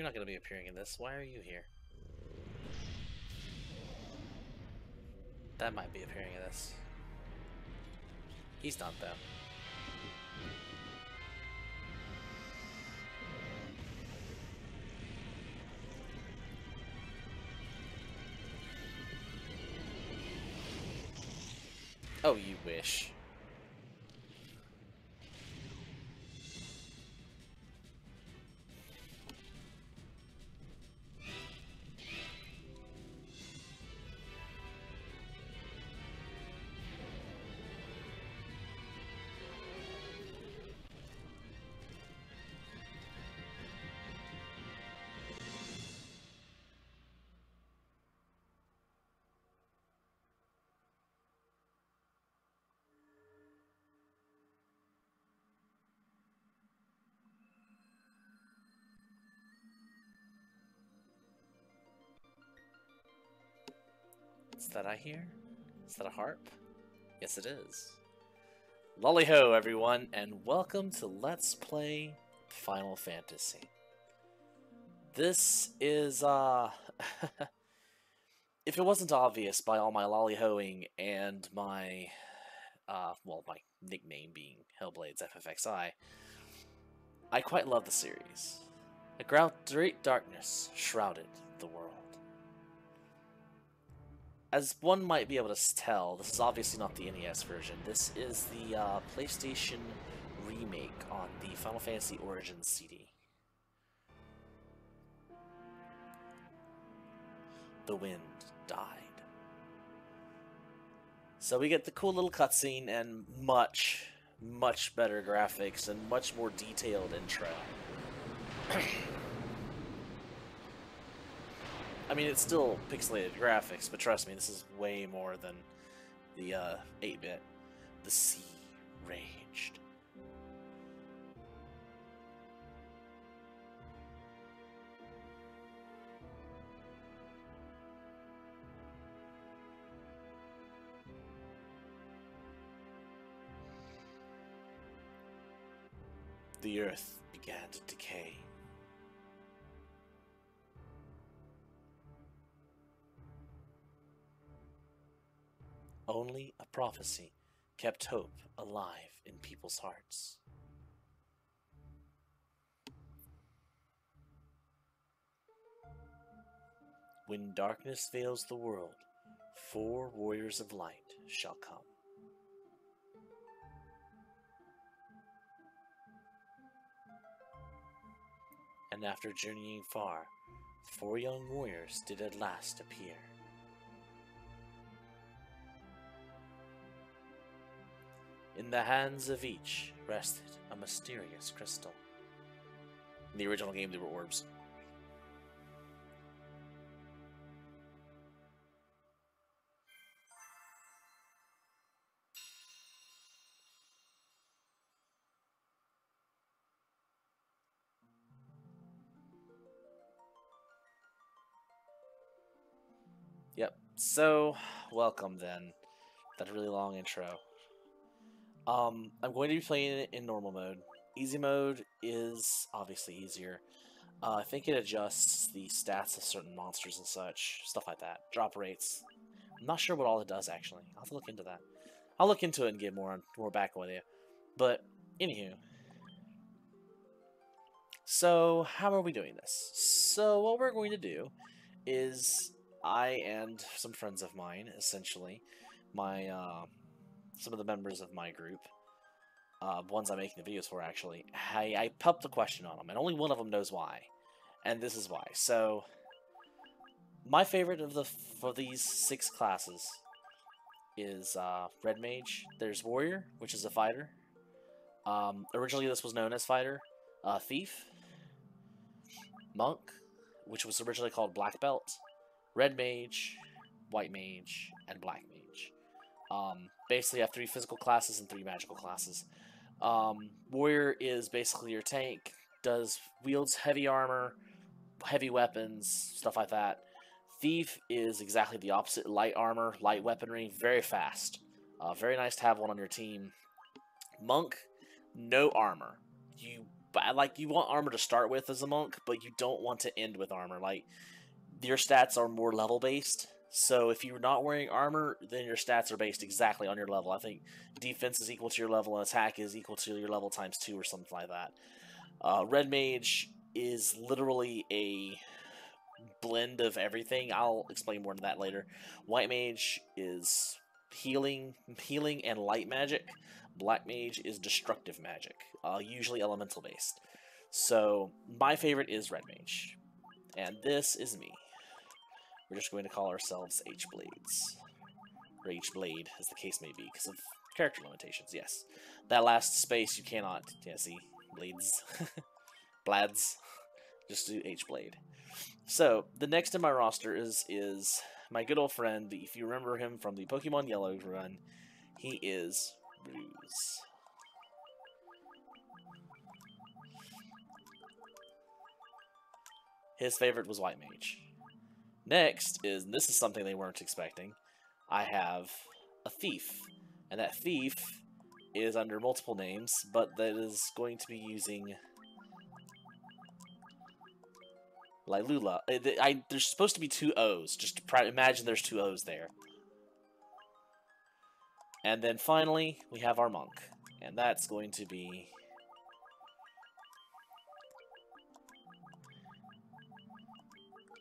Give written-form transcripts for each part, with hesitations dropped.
You're not going to be appearing in this. Why are you here? That might be appearing in this. He's not, though. Oh, you wish. Is that I hear? Is that a harp? Yes, it is. Lolly ho, everyone, and welcome to Let's Play Final Fantasy. This is, if it wasn't obvious by all my lolly hoing and my, well, my nickname being Hellblades FFXI, I quite love the series. A great darkness shrouded the world. As one might be able to tell, this is obviously not the NES version. This is the PlayStation remake on the Final Fantasy Origins CD. The wind died. So we get the cool little cutscene and much, much better graphics and much more detailed intro. I mean, it's still pixelated graphics, but trust me, this is way more than the 8-bit. The sea raged. The earth began to decay. Only a prophecy kept hope alive in people's hearts. When darkness veils the world, 4 warriors of light shall come. And after journeying far, 4 young warriors did at last appear. In the hands of each rested a mysterious crystal. In the original game, they were orbs. Yep, so welcome then. That really long intro. I'm going to be playing it in normal mode. Easy mode is obviously easier. I think it adjusts the stats of certain monsters and such, stuff like that. Drop rates. I'm not sure what all it does actually. I'll have to look into that. I'll look into it and get more back with you. But anywho, so how are we doing this? So what we're going to do is I and some friends of mine, essentially, my some of the members of my group, ones I'm making the videos for actually, I popped the question on them, and only one of them knows why, and this is why. So, my favorite of these 6 classes is Red Mage. There's Warrior, which is a fighter. Originally, this was known as Fighter. Thief, Monk, which was originally called Black Belt, Red Mage, White Mage, and Black Mage. Basically, I have 3 physical classes and 3 magical classes. Warrior is basically your tank, wields heavy armor, heavy weapons, stuff like that. Thief is exactly the opposite, light armor, light weaponry, very fast. Very nice to have one on your team. Monk, no armor. You But like, you want armor to start with as a monk, but you don't want to end with armor. Like, your stats are more level based. So if you're not wearing armor, then your stats are based exactly on your level. I think defense is equal to your level and attack is equal to your level times 2 or something like that. Red Mage is literally a blend of everything. I'll explain more to that later. White Mage is healing and light magic. Black Mage is destructive magic, usually elemental based. So my favorite is Red Mage. And this is me. We're just going to call ourselves H-Blades. Or H-Blade, as the case may be, because of character limitations, yes. That last space you cannot... Yeah, see? Blades. Blads. Just do H-Blade. So, the next in my roster is my good old friend, if you remember him from the Pokemon Yellow run, he is Bruze. His favorite was White Mage. Next is, and this is something they weren't expecting, I have a thief. And that thief is under multiple names, but that is going to be using Lylula. There's supposed to be 2 O's. Just imagine there's 2 O's there. And then finally, we have our monk. And that's going to be...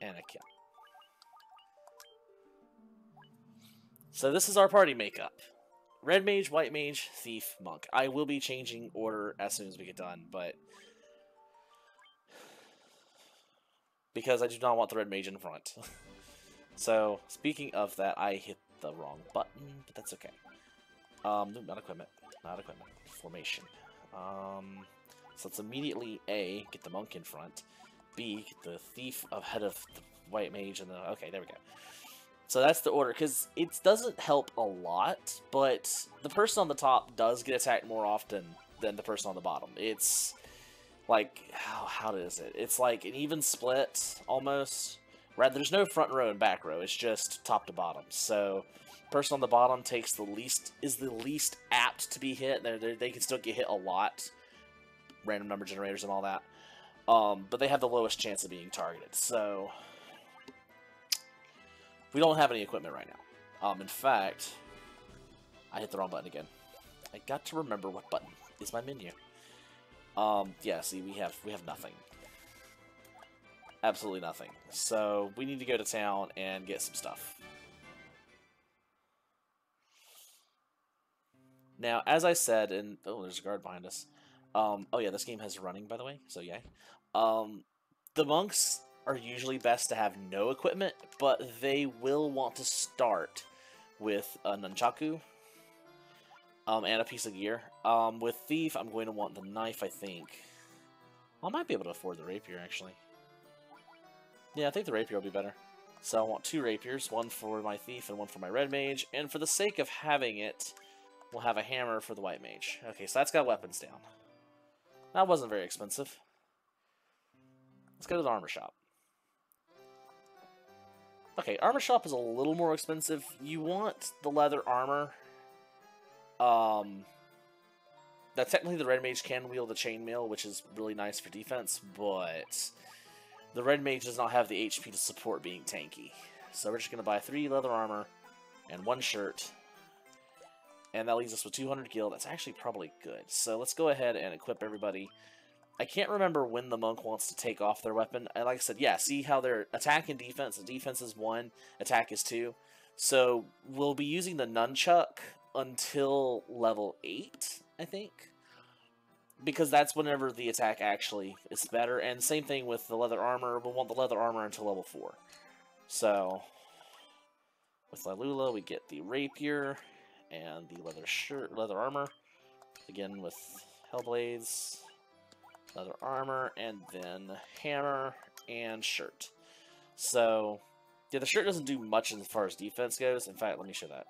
Anakin. So this is our party makeup. Red Mage, White Mage, Thief, Monk. I will be changing order as soon as we get done, but... because I do not want the Red Mage in front. So, speaking of that, I hit the wrong button, but that's okay. Not equipment. Not equipment. Formation. So let's immediately, A, get the Monk in front. B, get the Thief ahead of the White Mage, and the... okay, there we go. So that's the order, because it doesn't help a lot, but the person on the top does get attacked more often than the person on the bottom. It's like, how is it? It's like an even split, almost. Right, there's no front row and back row, it's just top to bottom. So person on the bottom takes the least, is the least apt to be hit. They can still get hit a lot. Random number generators and all that. But they have the lowest chance of being targeted, so... we don't have any equipment right now. In fact, I hit the wrong button again. I got to remember what button is my menu. Yeah, see, we have nothing. Absolutely nothing. So we need to go to town and get some stuff. Now, as I said, and oh, there's a guard behind us. Oh yeah, this game has running, by the way. So yay. The monks are usually best to have no equipment, but they will want to start with a nunchaku and a piece of gear. With Thief, I'm going to want the knife, I think. I might be able to afford the rapier, actually. Yeah, I think the rapier will be better. So I want 2 rapiers, one for my Thief and one for my Red Mage, and for the sake of having it, we'll have a hammer for the White Mage. Okay, so that's got weapons down. That wasn't very expensive. Let's go to the armor shop. Okay, armor shop is a little more expensive. You want the leather armor. Now, technically the Red Mage can wield the chainmail, which is really nice for defense, but the Red Mage does not have the HP to support being tanky. So we're just going to buy 3 leather armor and 1 shirt. And that leaves us with 200 gil. That's actually probably good. So let's go ahead and equip everybody. I can't remember when the monk wants to take off their weapon. Like I said, yeah, see how their attack and defense. The defense is 1, attack is 2. So we'll be using the nunchuck until level 8, I think. Because that's whenever the attack actually is better. And same thing with the leather armor. We'll want the leather armor until level 4. So with Lylula, we get the rapier and the leather shirt, leather armor. Again with Hellblades. Leather armor, and then hammer, and shirt. So, yeah, the shirt doesn't do much as far as defense goes. In fact, let me show that.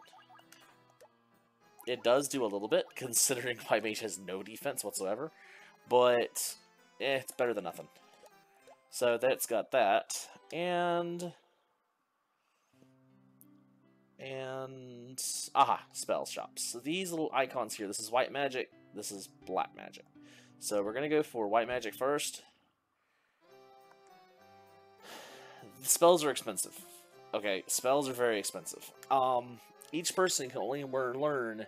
It does do a little bit, considering White Mage has no defense whatsoever. But, it's better than nothing. So, that's got that. And... aha! Spell shops. So, these little icons here. This is white magic. This is black magic. So we're going to go for white magic first. Spells are expensive. Okay, spells are very expensive. Each person can only learn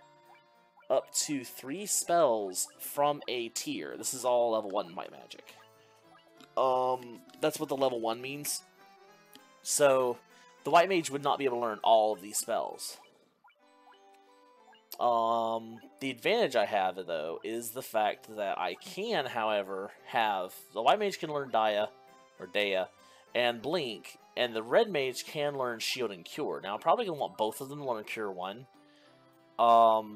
up to 3 spells from a tier. This is all level 1 white magic. That's what the level 1 means. So, the white mage would not be able to learn all of these spells. The advantage I have, though, is the fact that I can, however, have... The white mage can learn Daya, or Daya, and Blink, and the red mage can learn Shield and Cure. Now, I'm probably going to want both of them to learn Cure 1. And I'm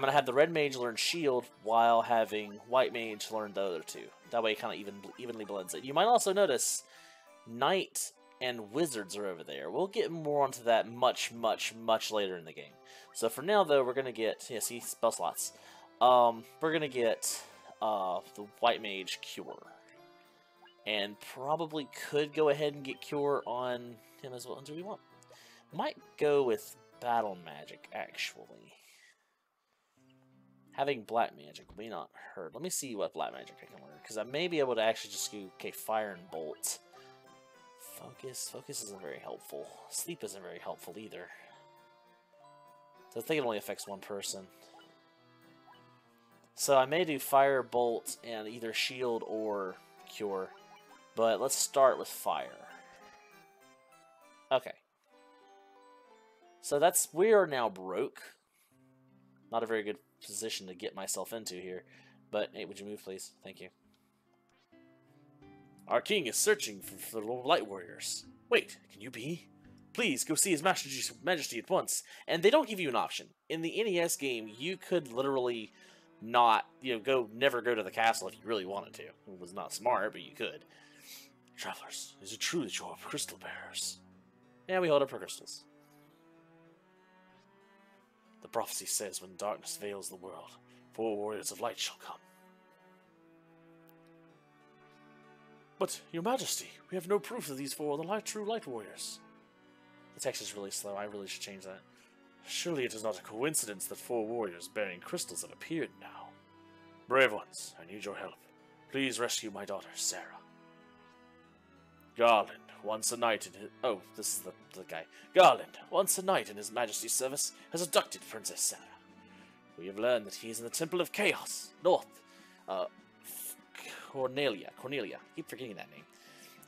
going to have the red mage learn Shield while having white mage learn the other two. That way it kind of evenly blends it. You might also notice Knight and Wizards are over there. We'll get more onto that much later in the game. So for now, though, we're going to get... Yeah, see? Spell slots. We're going to get the white mage Cure. And probably could go ahead and get Cure on him as well as we want. Might go with Battle Magic, actually. Having black magic may not hurt. Let me see what black magic I can learn, because I may be able to actually just go, okay, fire and bolt. Focus. Focus isn't very helpful. Sleep isn't very helpful either. So I think it only affects one person. So I may do fire, bolt, and either shield or cure. But let's start with fire. Okay. So that's, we are now broke. Not a very good position to get myself into here, but hey, would you move, please? Thank you. Our king is searching for the light warriors. Wait, can you be? Please go see his majesty at once. And they don't give you an option. In the NES game, you could literally not, you know, never go to the castle if you really wanted to. It was not smart, but you could. Travelers, is it true that you are crystal bearers? Yeah, we hold up our crystals. The prophecy says when darkness veils the world, 4 warriors of light shall come. But, Your Majesty, we have no proof that these 4 are the true light warriors. The text is really slow, I really should change that. Surely it is not a coincidence that 4 warriors bearing crystals have appeared now. Brave ones, I need your help. Please rescue my daughter, Sarah. Garland, once a knight in his... Oh, this is the guy. Garland, once a knight in his Majesty's service, has abducted Princess Sarah. We have learned that he is in the Temple of Chaos, north. Cornelia. I keep forgetting that name.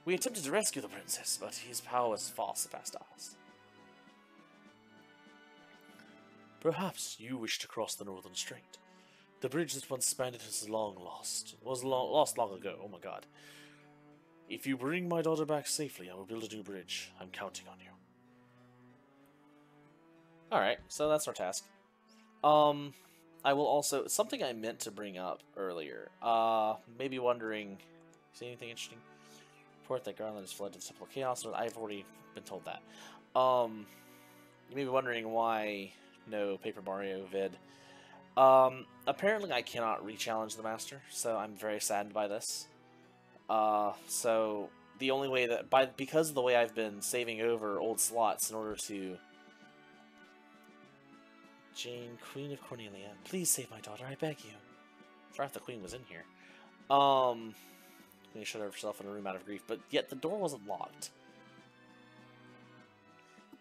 We attempted to rescue the princess, but his power was far surpassed ours. Perhaps you wish to cross the northern strait. The bridge that once spanned it is long lost. It was lost long ago, oh my god. If you bring my daughter back safely, I will build a new bridge. I'm counting on you. Alright, so that's our task. I will also... Something I meant to bring up earlier. Maybe wondering... See anything interesting? Report that Garland has fled to the Temple of Chaos. I've already been told that. You may be wondering why no Paper Mario vid. Apparently I cannot re-challenge the Master, so I'm very saddened by this. So the only way that because of the way I've been saving over old slots in order to Jane, Queen of Cornelia, please save my daughter, I beg you. I forgot the Queen was in here. Queen shut herself in a room out of grief, but yet the door wasn't locked.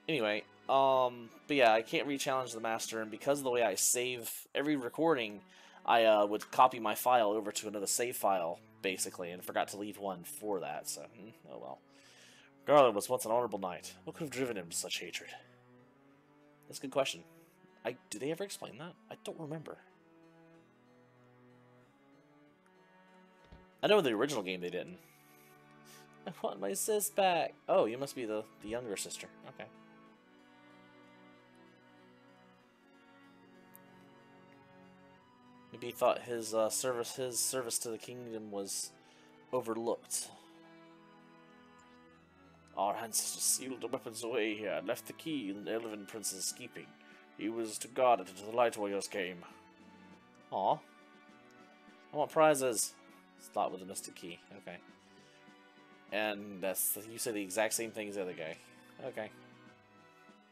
Anyway, but yeah, I can't re-challenge the Master, and because of the way I save every recording, I would copy my file over to another save file, basically, and forgot to leave one for that, so, oh well. Garland was once an honorable knight. What could have driven him to such hatred? That's a good question. Did they ever explain that? I don't remember. I know in the original game they didn't. I want my sis back! Oh, you must be the younger sister. Okay. Maybe he thought his service to the kingdom was overlooked. Our ancestors sealed the weapons away here and left the key in the Elven Prince's keeping. He was to guard it until the Light Warriors came. Aw. I want prizes. Start with a mystic key. Okay. And that's, you said the exact same thing as the other guy. Okay.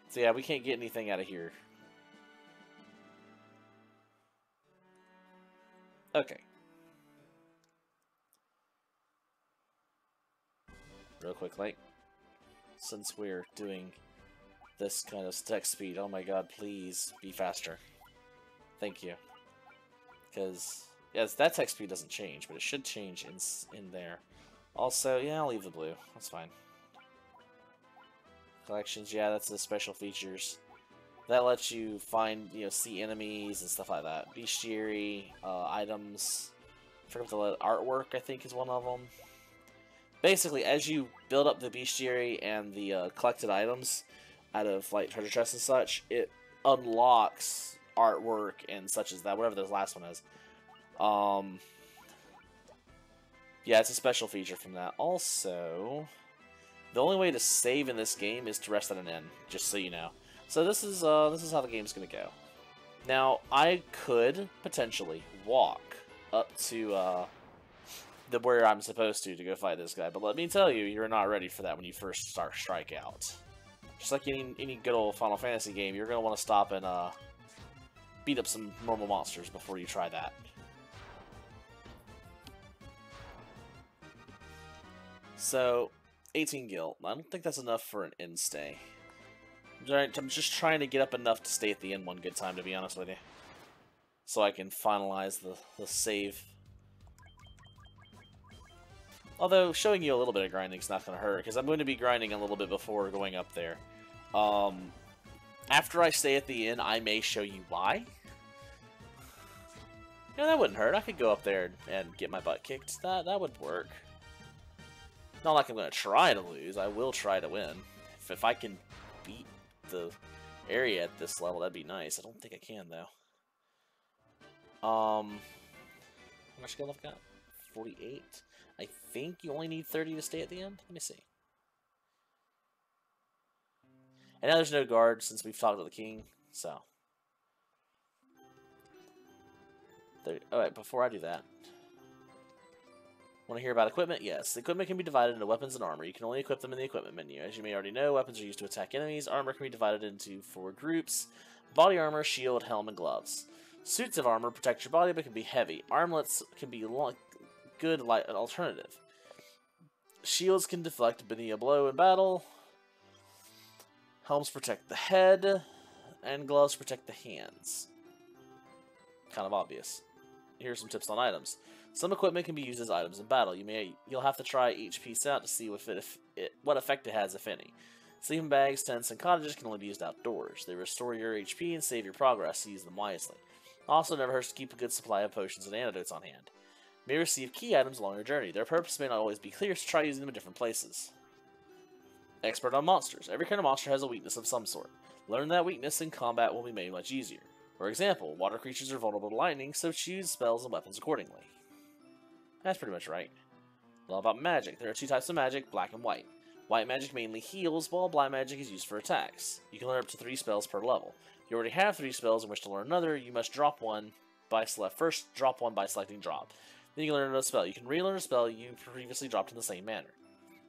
So yeah, we can't get anything out of here. Okay. Real quick, like, since we're doing this kind of tech speed, oh my god, please be faster. Thank you. Because, yes, that tech speed doesn't change, but it should change in there. Also, yeah, I'll leave the blue. That's fine. Collections, yeah, that's the special features. That lets you find, you know, see enemies and stuff like that. Bestiary, items. I forgot to let artwork, I think, is one of them. Basically, as you build up the bestiary and the collected items out of, like, treasure chests and such, it unlocks artwork and such as that, whatever this last one is. Yeah, it's a special feature from that. Also, the only way to save in this game is to rest at an end, just so you know. So this is how the game's gonna go. Now, I could potentially walk up to, where I'm supposed to go fight this guy, but let me tell you, you're not ready for that when you first start Strikeout. Just like any good old Final Fantasy game, you're gonna want to stop and beat up some normal monsters before you try that. So, 18 gil. I don't think that's enough for an end stay. I'm just trying to get up enough to stay at the end one good time, to be honest with you, so I can finalize the save. Although, showing you a little bit of grinding is not going to hurt, because I'm going to be grinding a little bit before going up there. After I stay at the inn, I may show you why. You know, that wouldn't hurt. I could go up there and get my butt kicked. That would work. Not like I'm going to try to lose. I will try to win. If I can beat the area at this level, that'd be nice. I don't think I can, though. How much skill have I got? 48. I think you only need 30 to stay at the end. Let me see. And now there's no guard since we've talked to the king, so. Alright, before I do that, want to hear about equipment? Yes. The equipment can be divided into weapons and armor. You can only equip them in the equipment menu. As you may already know, weapons are used to attack enemies. Armor can be divided into 4 groups: body armor, shield, helm, and gloves. Suits of armor protect your body but can be heavy. Armlets can be good light alternative. Shields can deflect a blow in battle. Helms protect the head, and gloves protect the hands. Kind of obvious. Here's some tips on items. Some equipment can be used as items in battle. You'll have to try each piece out to see what effect it has, if any. Sleeping bags, tents, and cottages can only be used outdoors. They restore your HP and save your progress, so use them wisely. Also, never hurts to keep a good supply of potions and antidotes on hand. You may receive key items along your journey. Their purpose may not always be clear, so try using them in different places. Expert on monsters. Every kind of monster has a weakness of some sort. Learn that weakness and combat will be made much easier. For example, water creatures are vulnerable to lightning, so choose spells and weapons accordingly. That's pretty much right. A lot about magic. There are 2 types of magic, black and white. White magic mainly heals, while black magic is used for attacks. You can learn up to 3 spells per level. If you already have 3 spells and wish to learn another, you must drop one by selecting drop. Then you can learn another spell. You can relearn a spell you previously dropped in the same manner.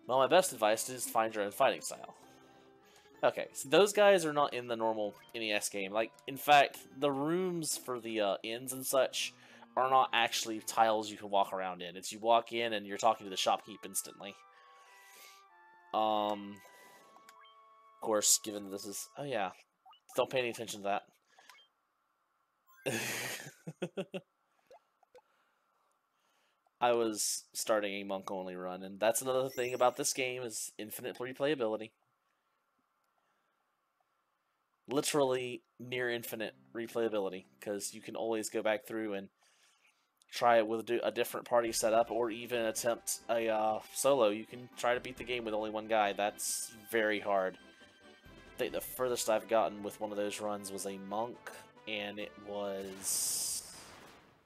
Well, my best advice is find your own fighting style. Okay, so those guys are not in the normal NES game. Like, in fact, the rooms for the inns and such are not actually tiles you can walk around in. It's you walk in and you're talking to the shopkeep instantly. Of course, given this is... Oh, yeah. Don't pay any attention to that. I was starting a monk-only run, and that's another thing about this game is infinite replayability. Literally near infinite replayability, because you can always go back through and try it with a different party setup, or even attempt a solo. You can try to beat the game with only one guy. That's very hard. I think the furthest I've gotten with one of those runs was a monk, and it was...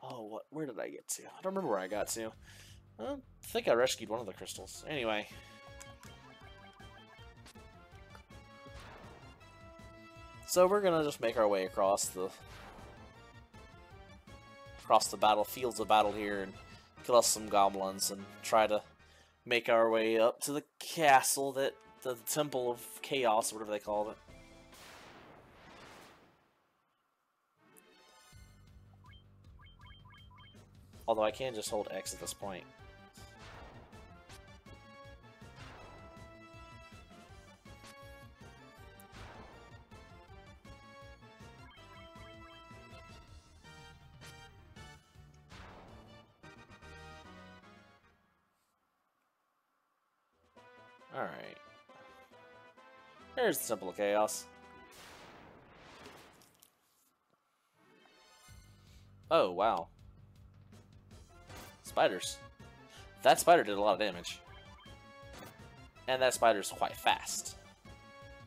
Oh, what? Where did I get to? I don't remember where I got to. I don't think I rescued one of the crystals. Anyway. So we're gonna just make our way across the battlefields of battle here and kill us some goblins and try to make our way up to the castle, that the Temple of Chaos, or whatever they called it. Although I can just hold X at this point. Alright. Here's the Temple of Chaos. Oh, wow. Spiders. That spider did a lot of damage. And that spider's quite fast.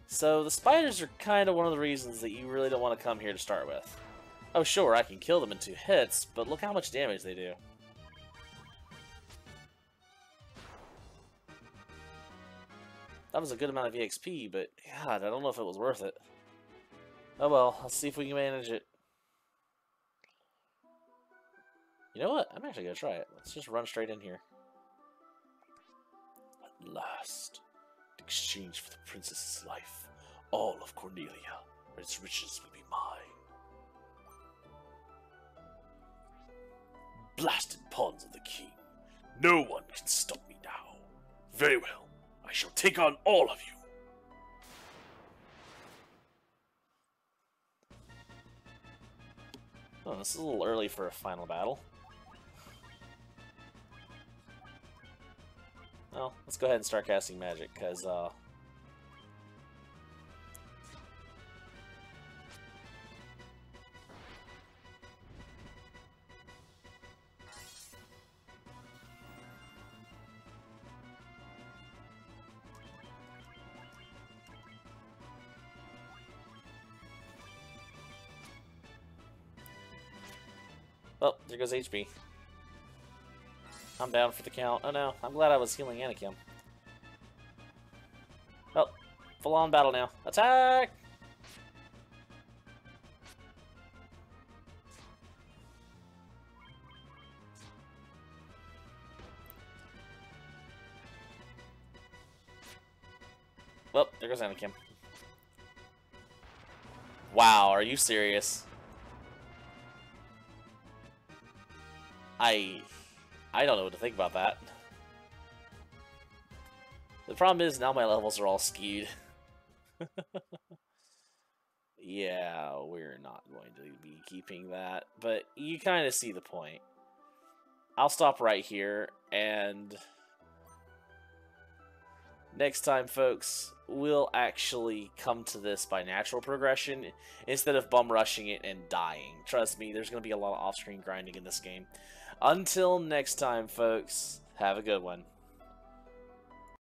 So the spiders are kind of one of the reasons that you really don't want to come here to start with. Oh sure, I can kill them in 2 hits, but look how much damage they do. That was a good amount of EXP, but God, I don't know if it was worth it. Oh well, let's see if we can manage it. You know what? I'm actually going to try it. Let's just run straight in here. At last, in exchange for the princess's life, all of Cornelia and its riches will be mine. Blasted pawns of the king. No one can stop me now. Very well. I shall take on all of you. Oh, this is a little early for a final battle. Well, let's go ahead and start casting magic, because, well, there goes HP. I'm down for the count. Oh no, I'm glad I was healing Anakin. Well, full on battle now. Attack! Well, there goes Anakin. Wow, are you serious? I don't know what to think about that. The problem is now my levels are all skewed. Yeah, we're not going to be keeping that, but you kind of see the point. I'll stop right here, and next time, folks, we'll actually come to this by natural progression instead of bum rushing it and dying. Trust me, there's going to be a lot of off-screen grinding in this game. Until next time, folks, have a good one.